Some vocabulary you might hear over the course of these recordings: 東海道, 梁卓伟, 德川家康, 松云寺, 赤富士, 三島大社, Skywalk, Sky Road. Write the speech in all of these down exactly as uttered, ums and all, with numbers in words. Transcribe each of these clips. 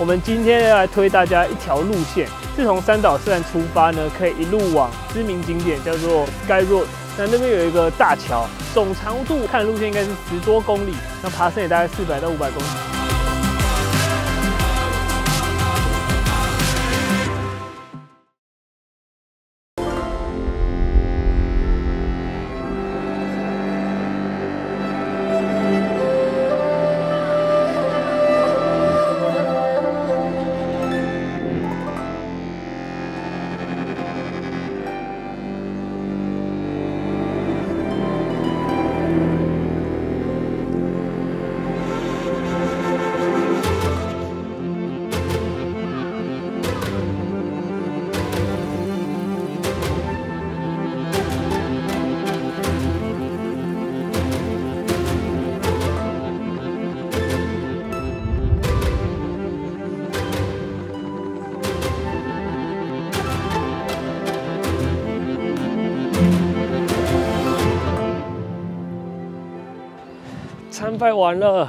我们今天要来推大家一条路线，是从三岛市站出发呢，可以一路往知名景点叫做 Sky Road。那那边有一个大桥，总长度看路线应该是十多公里，那爬升也大概四百到五百公里。 参拜完了，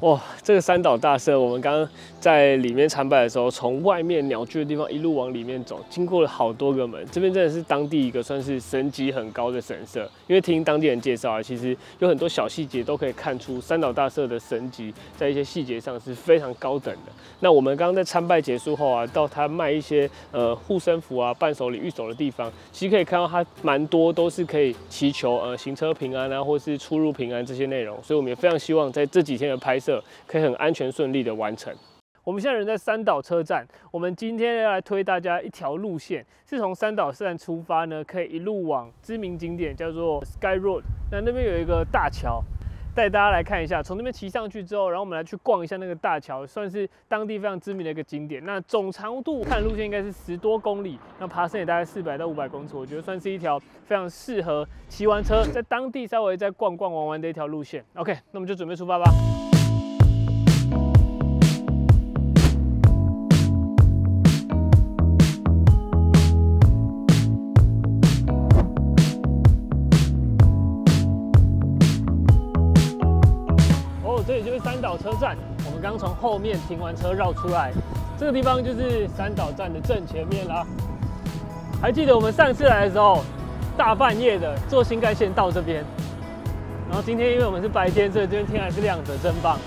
哇！这个三岛大社，我们刚刚在里面参拜的时候，从外面鸟居的地方一路往里面走，经过了好多个门。这边真的是当地一个算是神级很高的神社，因为听当地人介绍啊，其实有很多小细节都可以看出三岛大社的神级在一些细节上是非常高等的。那我们刚刚在参拜结束后啊，到他卖一些呃护身符啊、伴手礼、御守的地方，其实可以看到他蛮多都是可以祈求呃行车平安啊，或是出入平安这些内容。所以我们也非常希望在这几天的拍摄可以很安全顺利的完成。 我们现在人在三岛车站，我们今天要来推大家一条路线，是从三岛车站出发呢，可以一路往知名景点叫做 Sky Road。那那边有一个大桥，带大家来看一下。从那边骑上去之后，然后我们来去逛一下那个大桥，算是当地非常知名的一个景点。那总长度看路线应该是十多公里，那爬升也大概四百到五百公尺，我觉得算是一条非常适合骑完车在当地稍微再逛逛玩玩的一条路线。OK， 那我们就准备出发吧。 三岛车站，我们刚从后面停完车绕出来，这个地方就是三岛站的正前面啦。还记得我们上次来的时候，大半夜的坐新干线到这边，然后今天因为我们是白天，所以这边天还是亮着，真棒。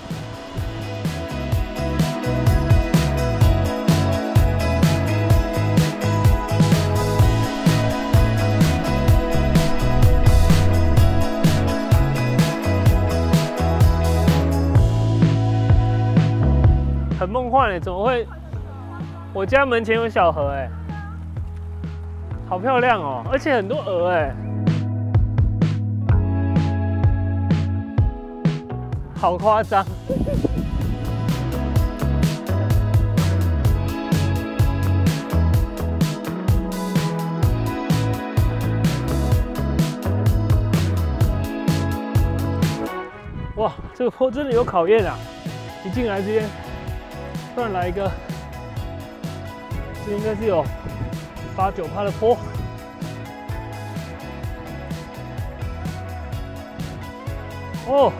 很梦幻哎，怎么会？我家门前有小河哎，好漂亮哦，而且很多鹅哎，好夸张。 哇，这个坡真的有考验啊！一进来这边，突然来一个，这应该是有八九趴的坡。哦，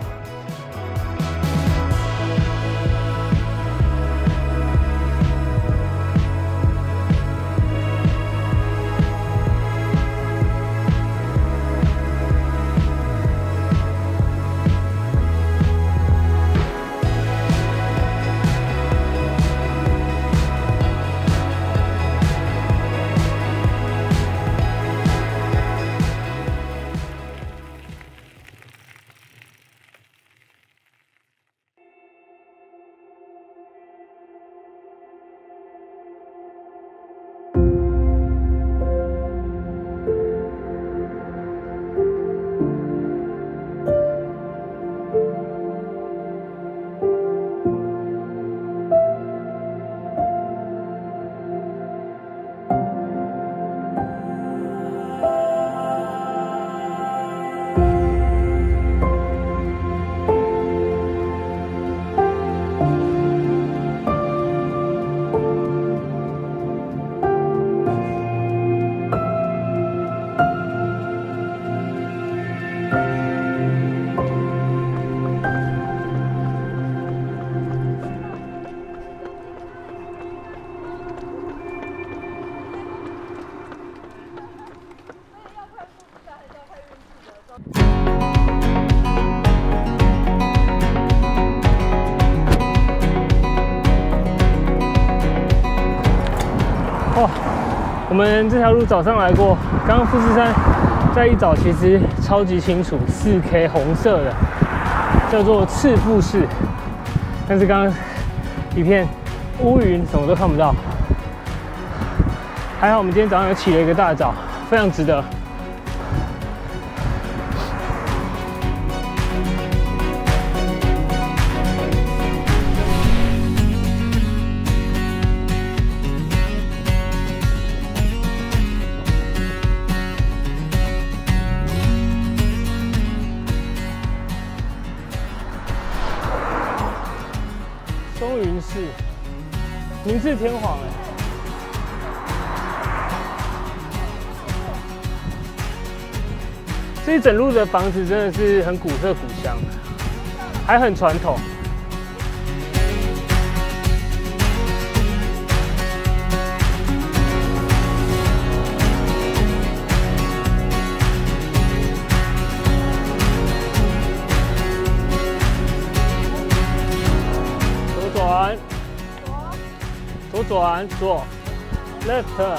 们这条路早上来过，刚刚富士山在一早其实超级清楚， 四 K 红色的，叫做赤富士，但是刚刚一片乌云，什么都看不到。还好我们今天早上起了一个大早，非常值得。 松云寺，名至天皇哎。这一整路的房子真的是很古色古香，还很传统。 左转，左 ，left。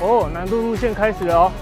哦，难度路线开始了哦。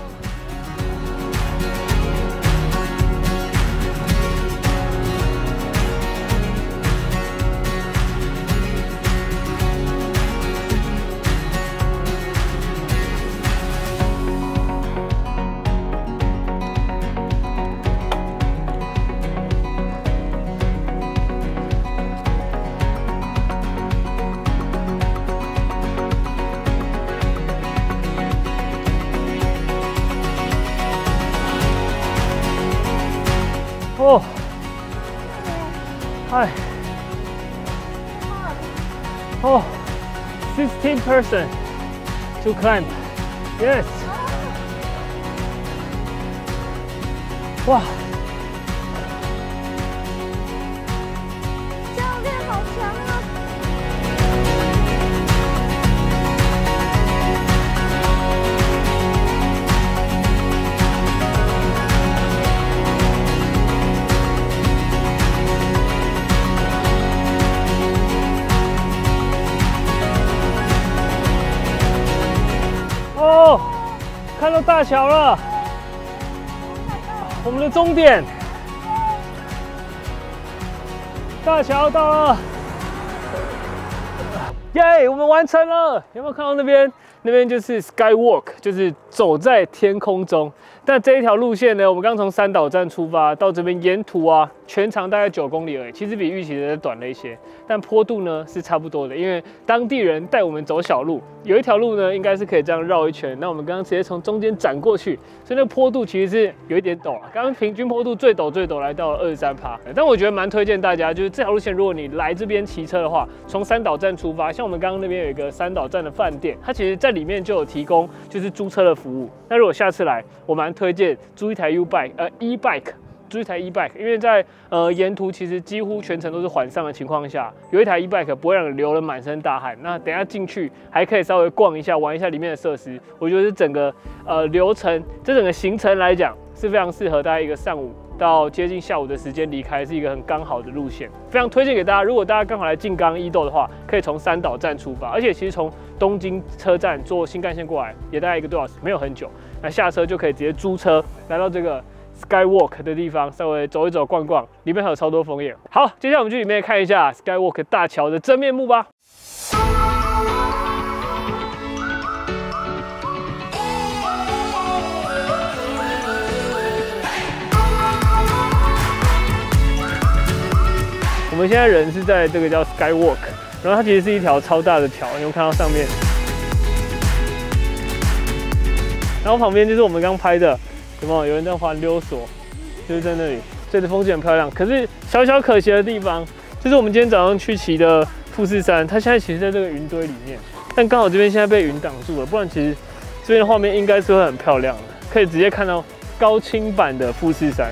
哦，哎，哦 ，sixteen percent to climb. Yes. 哇！教练好强啊！看到大桥了，我们的终点，大桥到了，耶！我们完成了。有没有看到那边？那边就是 Skywalk， 就是走在天空中。但这一条路线呢，我们刚从三岛站出发到这边，沿途啊，全长大概九公里而已，其实比预期的短了一些，但坡度呢是差不多的，因为当地人带我们走小路，有一条路呢应该是可以这样绕一圈，那我们刚刚直接从中间斩过去，所以那坡度其实是有一点陡啊，刚刚平均坡度最陡最陡来到了二十三趴，但我觉得蛮推荐大家，就是这条路线，如果你来这边骑车的话，从三岛站出发，像我们刚刚那边有一个三岛站的饭店，它其实在 在里面就有提供就是租车的服务。那如果下次来，我蛮推荐租一台 U bike， 呃 e bike， 租一台 e bike， 因为在呃沿途其实几乎全程都是缓上的情况下，有一台 e bike 不会让你流了满身大汗。那等一下进去还可以稍微逛一下，玩一下里面的设施。我觉得是整个呃流程，这整个行程来讲是非常适合大家一个上午 到接近下午的时间离开是一个很刚好的路线，非常推荐给大家。如果大家刚好来静冈伊豆的话，可以从三岛站出发，而且其实从东京车站坐新干线过来也大概一个多小时，没有很久。那下车就可以直接租车来到这个 Skywalk 的地方，稍微走一走、逛逛，里面还有超多枫叶。好，接下来我们去里面看一下 Skywalk 大桥的真面目吧。 我们现在人是在这个叫 Skywalk， 然后它其实是一条超大的桥，你们看到上面。然后旁边就是我们刚拍的，有没有？有人在滑溜索，就是在那里，这里风景很漂亮。可是小小可惜的地方，就是我们今天早上去骑的富士山，它现在其实在这个云堆里面，但刚好这边现在被云挡住了，不然其实这边的画面应该是会很漂亮的，可以直接看到高清版的富士山。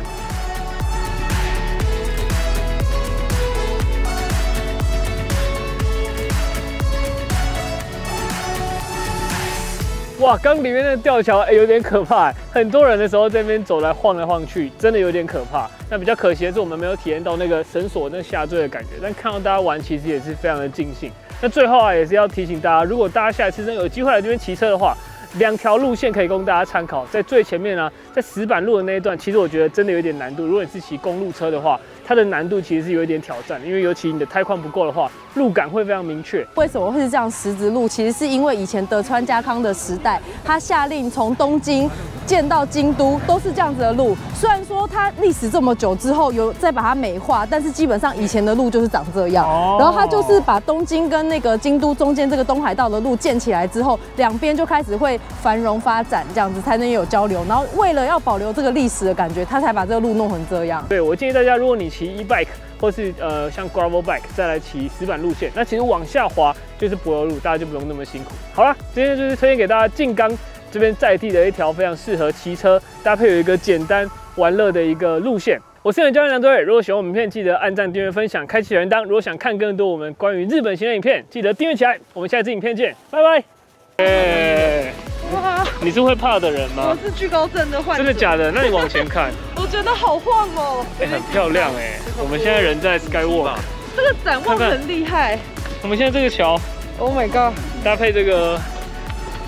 哇，刚里面那吊桥哎、欸、有点可怕、欸，很多人的时候在那边走来晃来晃去，真的有点可怕。那比较可惜的是我们没有体验到那个绳索那下坠的感觉，但看到大家玩其实也是非常的尽兴。那最后啊也是要提醒大家，如果大家下一次真有机会来这边骑车的话， 两条路线可以供大家参考，在最前面呢、啊，在石板路的那一段，其实我觉得真的有点难度。如果你是骑公路车的话，它的难度其实是有一点挑战，因为尤其你的胎宽不够的话，路感会非常明确。为什么会是这样石子路？其实是因为以前德川家康的时代，他下令从东京建到京都都是这样子的路。虽然说它历史这么久之后有再把它美化，但是基本上以前的路就是长这样。哦、然后他就是把东京跟那个京都中间这个东海道的路建起来之后，两边就开始会 繁荣发展，这样子才能有交流。然后为了要保留这个历史的感觉，他才把这个路弄成这样。对，我建议大家，如果你骑 e-bike 或是呃像 gravel bike 再来骑石板路线，那其实往下滑就是柏油路，大家就不用那么辛苦。好啦，今天就是推荐给大家静冈这边在地的一条非常适合骑车搭配有一个简单玩乐的一个路线。 我是你的教练梁卓伟，如果喜欢我们影片，记得按赞、订阅、分享、开启小铃铛。如果想看更多我们关于日本行的影片，记得订阅起来。我们下次影片见，拜拜。欸 你是会怕的人吗？我是惧高症的患者。真的假的？那你往前看。我觉得好晃哦。哎、欸，很漂亮哎、欸。我们现在人在 Skywalk， 这个展望很厉害。我们现在这个桥 ，Oh my god， 搭配这个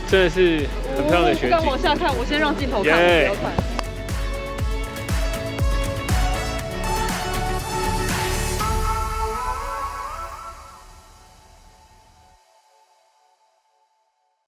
真的是很漂亮的雪景。不敢往下看，我先让镜头看， Yeah. 不要看。